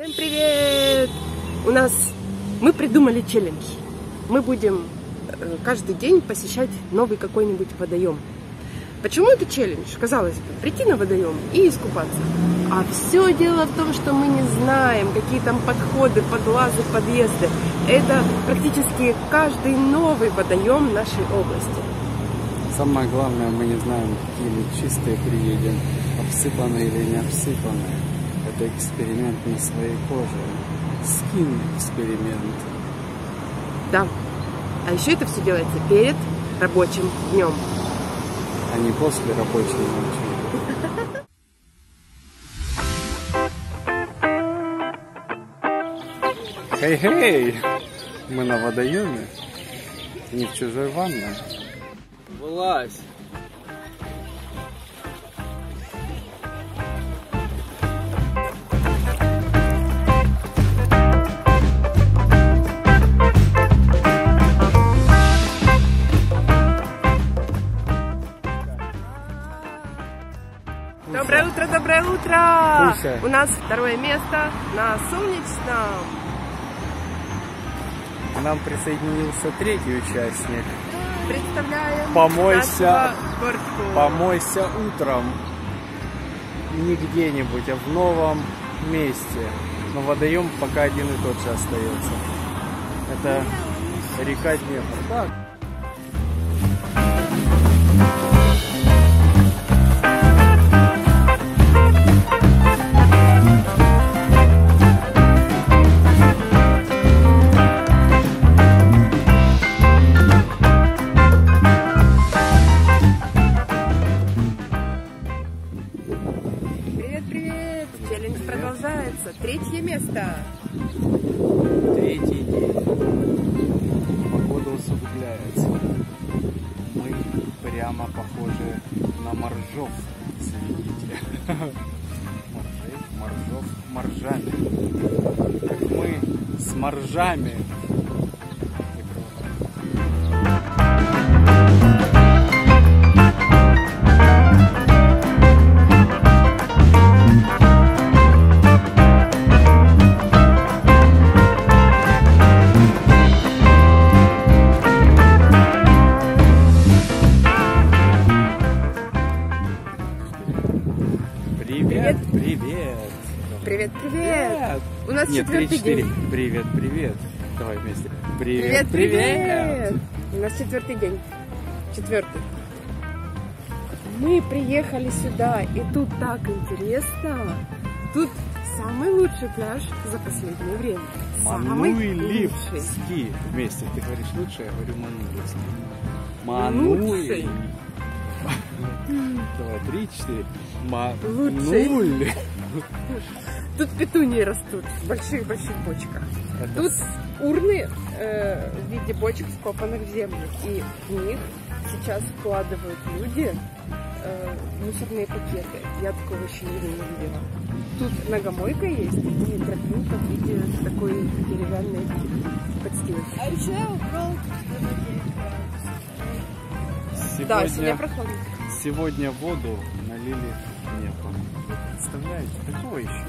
Всем привет! Мы придумали челлендж. Мы будем каждый день посещать новый какой-нибудь водоем. Почему это челлендж? Казалось бы, прийти на водоем и искупаться. А все дело в том, что мы не знаем, какие там подходы, подлазы, подъезды. Это практически каждый новый водоем нашей области. Самое главное, мы не знаем, какие мы чистые приедем, обсыпанные или не обсыпанные. Это эксперимент на своей коже. Скин-эксперимент. Да. А еще это все делается перед рабочим днем. А не после рабочего дня. Хей-хей! Мы на водоеме, не в чужой ванной. Вылазь! Доброе утро! Пуся. У нас второе место на Солнечном. К нам присоединился третий участник. Представляем. Помойся утром. Не где-нибудь, а в новом месте. Но водоем пока один и тот же остается. Это река Днепр. Да. Третье место. Третий день. Погода усугубляется. Мы прямо похожи на моржов. Извините. Моржами. Как мы с моржами. Привет! У нас четвертый день. Привет! Давай вместе. Привет! У нас четвертый день. Четвертый. Мы приехали сюда, и тут так интересно. Тут самый лучший пляж за последнее время. Мануйлевский. Вместе. Ты говоришь лучше, я говорю Мануйлевский. Мануйлевский. Давай, 3-4. Мануйлевский. Тут петунии растут в больших-больших бочках. Тут урны в виде бочек, вкопанных в землю. И в них сейчас вкладывают люди мусорные пакеты. Я такого еще не видела. Тут ногомойка есть и тропинка в виде такой деревянной подстилки. А еще я убрал сегодня... Да, сегодня прохладно. Сегодня воду налили в Днепр. Вы представляете, такое еще.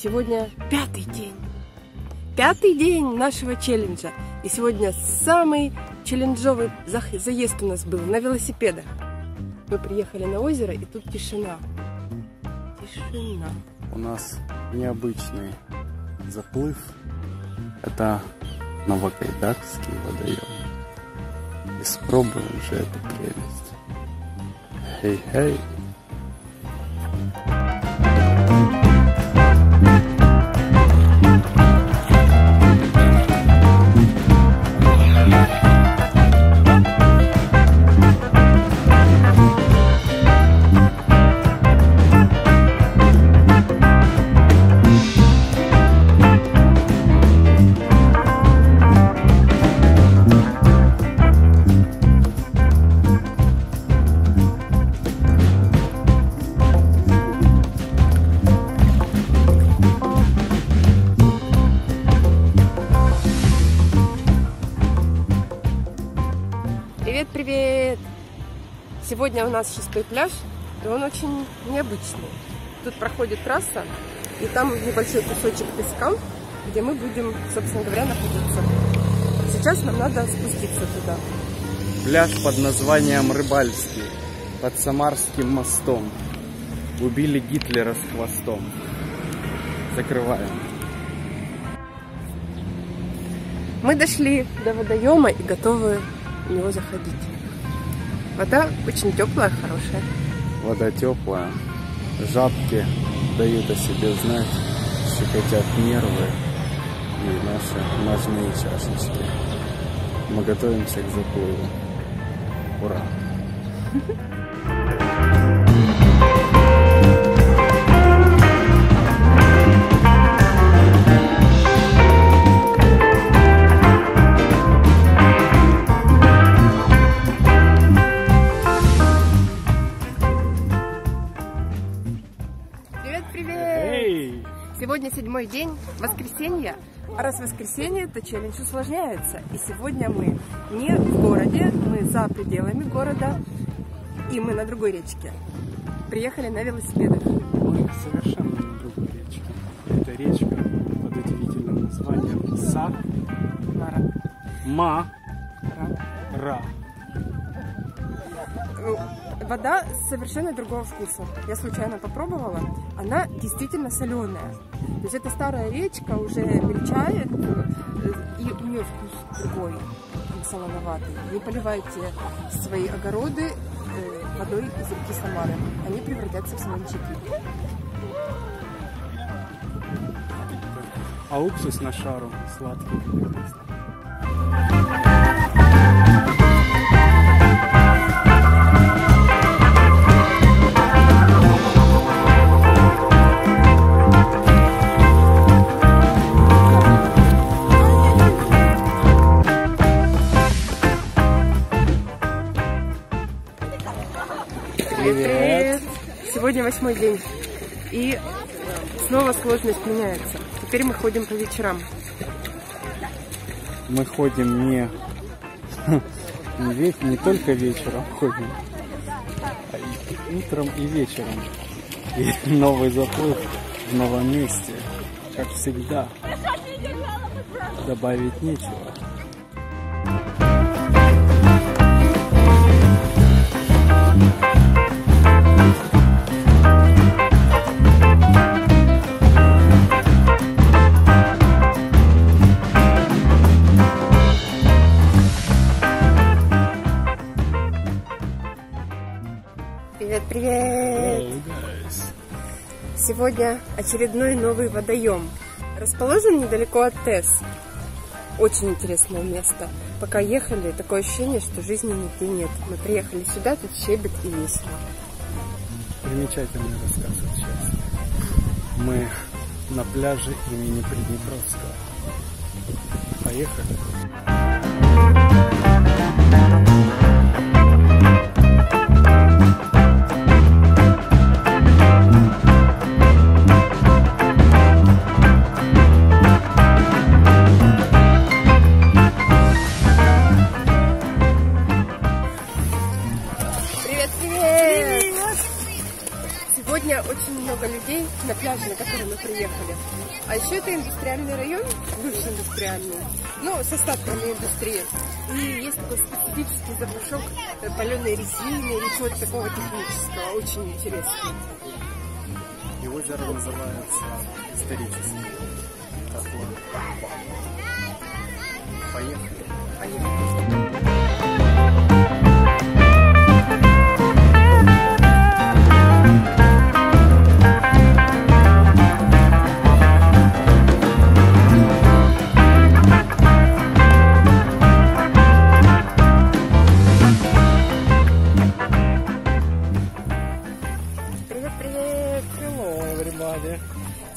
Сегодня пятый день. Пятый день нашего челленджа. И сегодня самый челленджовый заезд у нас был на велосипедах. Мы приехали на озеро, и тут тишина. Тишина. У нас необычный заплыв. Это Новокайдакский водоем. Испробуем же эту прелесть. Хей-хей. Сегодня у нас 6-й пляж, и он очень необычный. Тут проходит трасса, и там небольшой кусочек песка, где мы будем, собственно говоря, находиться. Сейчас нам надо спуститься туда. Пляж под названием Рыбальский, под Самарским мостом. Убили Гитлера с хвостом. Закрываем. Мы дошли до водоема и готовы в него заходить. Вода очень теплая, хорошая. Вода теплая. Жабки дают о себе знать, щекотят нервы и наши ножные чашечки. Мы готовимся к заплыву. Ура! Сегодня седьмой день, воскресенье, а раз воскресенье, то челлендж усложняется. И сегодня мы не в городе, мы за пределами города, и мы на другой речке. Приехали на велосипедах. Мы совершенно на другой речке. Это речка под удивительным названием Самара. Вода совершенно другого вкуса. Я случайно попробовала. Она действительно соленая. То есть эта старая речка уже мельчает, и у нее вкус другой, солоноватый. Не поливайте свои огороды водой из реки Самары. Они превратятся в солончаки. А уксус на шару сладкий. Сегодня 8-й день, и снова сложность меняется. Теперь мы ходим по вечерам. Мы ходим не только вечером ходим, а и утром, и вечером. И новый заплыв в новом месте, как всегда. Добавить нечего. Сегодня очередной новый водоем. Расположен недалеко от ТЭС. Очень интересное место. Пока ехали, такое ощущение, что жизни нигде нет. Мы приехали сюда, тут щебет и весело. Примечательный рассказ сейчас. Мы на пляже имени Приднепровского. Поехали. На пляже, на который мы приехали. А еще это индустриальный район, бывший индустриальный, но с остатками индустрии. И есть такой специфический запашок паленой резины или чего-то такого технического. Очень интересно. И озеро называется историческим. Поехали.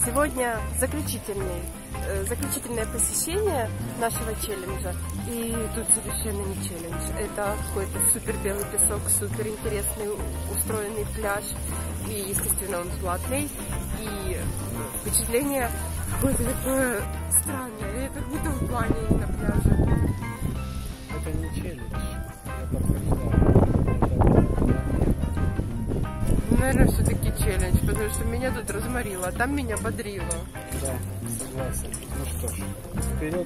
Сегодня заключительное посещение нашего челленджа. И тут совершенно не челлендж. Это какой-то супер белый песок, супер интересный устроенный пляж. И, естественно, он платный. И впечатление какое-то такое странное. Я как будто в бане, не на пляже. Это не челлендж. Я подтверждаю. наверное, все-таки челлендж, потому что меня тут разморило, а там меня бодрило. Да, согласен. Ну что ж, вперед.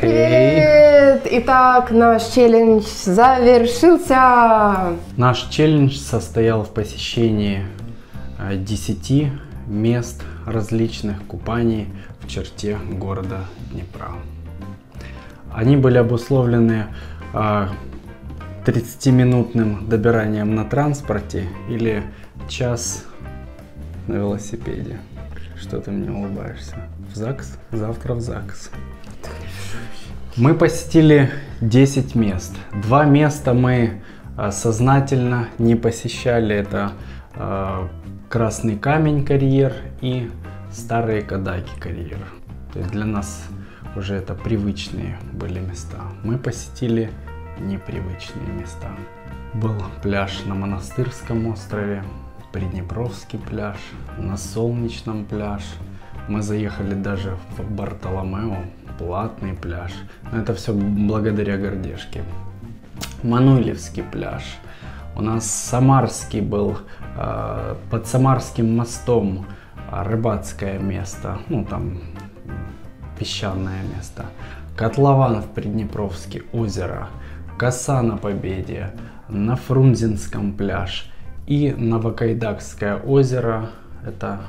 Привет, привет! Итак, наш челлендж завершился. Наш челлендж состоял в посещении 10 мест различных купаний в черте города Днепра. Они были обусловлены 30-минутным добиранием на транспорте или час на велосипеде. Что ты мне улыбаешься? В ЗАГС? Завтра в ЗАГС. Мы посетили 10 мест. 2 места мы сознательно не посещали. Это Красный камень карьер и старые Кадайки карьер. То есть для нас уже это привычные были места. Мы посетили непривычные места. Был пляж на Монастырском острове, Приднепровский пляж, на Солнечном пляж. Мы заехали даже в Бартоломео, платный пляж. Но это все благодаря гордежке. Мануйлевский пляж. У нас Самарский был, под Самарским мостом рыбацкое место, ну там песчаное место. Котлован в Приднепровске, озеро, Коса на Победе, на Фрунзенском пляж и Новокайдакское озеро, это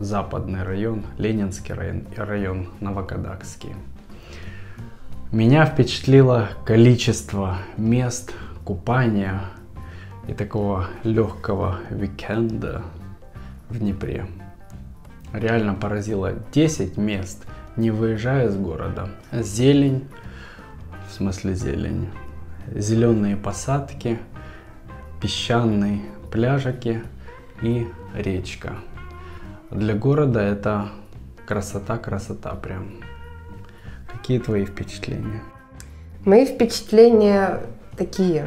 западный район, Ленинский район, район Новокодакский. Меня впечатлило количество мест купания и такого легкого уикенда в Днепре. Реально поразило 10 мест, не выезжая из города. Зелень, в смысле зелень, зеленые посадки, песчаные пляжики и речка. Для города это красота прям. Какие твои впечатления? Мои впечатления такие.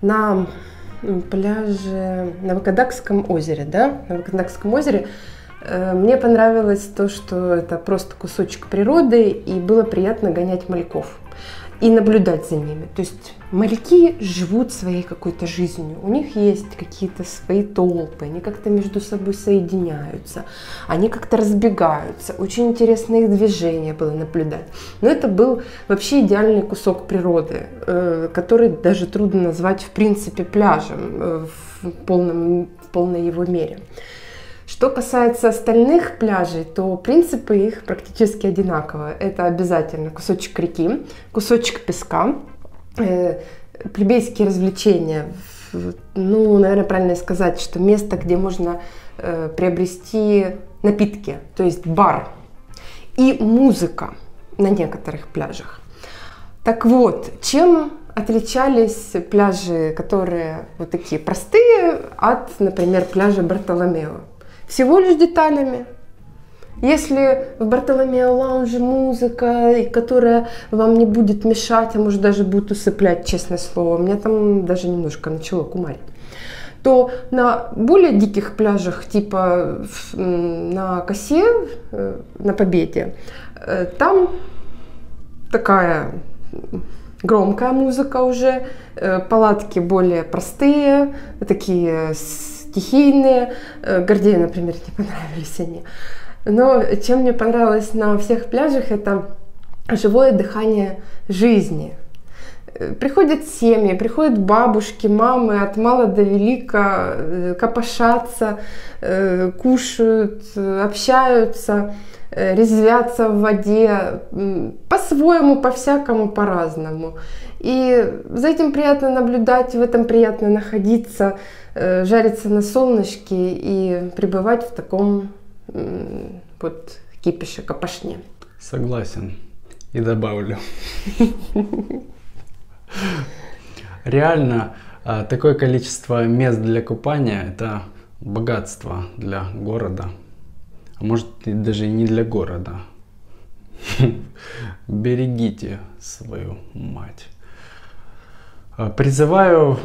На пляже Новокадакском озере, да? Новокадакском озере мне понравилось то, что это просто кусочек природы, и было приятно гонять мальков и наблюдать за ними. То есть моряки живут своей какой-то жизнью, у них есть какие-то свои толпы, они как-то между собой соединяются, они как-то разбегаются. Очень интересно их движение было наблюдать. Но это был вообще идеальный кусок природы, который даже трудно назвать в принципе пляжем в полной его мере. Что касается остальных пляжей, то принципы их практически одинаковые. Это обязательно кусочек реки, кусочек песка, плебейские развлечения. Ну, наверное, правильно сказать, что место, где можно приобрести напитки, то есть бар и музыка на некоторых пляжах. Так вот, чем отличались пляжи, которые вот такие простые, от, например, пляжа Бартоломео? Всего лишь деталями. Если в Бартоломео лаунже музыка, которая вам не будет мешать, а может даже будет усыплять, честное слово, меня там даже немножко начало кумарить, то на более диких пляжах, типа на Косе, на Победе, там такая громкая музыка уже, палатки более простые, такие стихийные. Гордею, например, не понравились они. Но чем мне понравилось на всех пляжах, это живое дыхание жизни. Приходят семьи, приходят бабушки, мамы, от мала до велика, копошатся, кушают, общаются, резвятся в воде, по-своему, по-всякому, по-разному. И за этим приятно наблюдать, в этом приятно находиться, жариться на солнышке и пребывать в таком вот кипише, копошне. Согласен. И добавлю. Реально, такое количество мест для купания – это богатство для города. А может, даже и не для города. Берегите свою мать. Призываю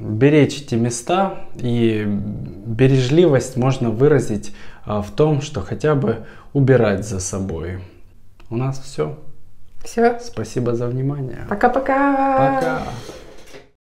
беречь эти места, и бережливость можно выразить в том, что хотя бы убирать за собой. У нас все. Все. Спасибо за внимание. Пока-пока. Пока.